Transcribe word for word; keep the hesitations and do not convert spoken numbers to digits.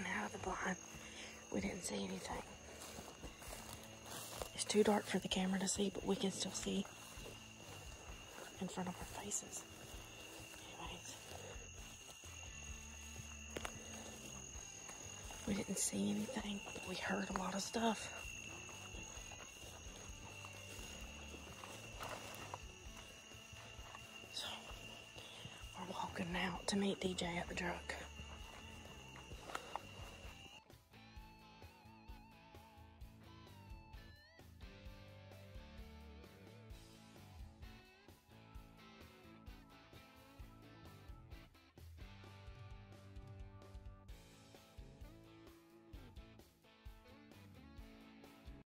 walking out of the blind, we didn't see anything. It's too dark for the camera to see, but we can still see in front of our faces. Anyways, we didn't see anything, but we heard a lot of stuff. So, we're walking out to meet D J at the truck.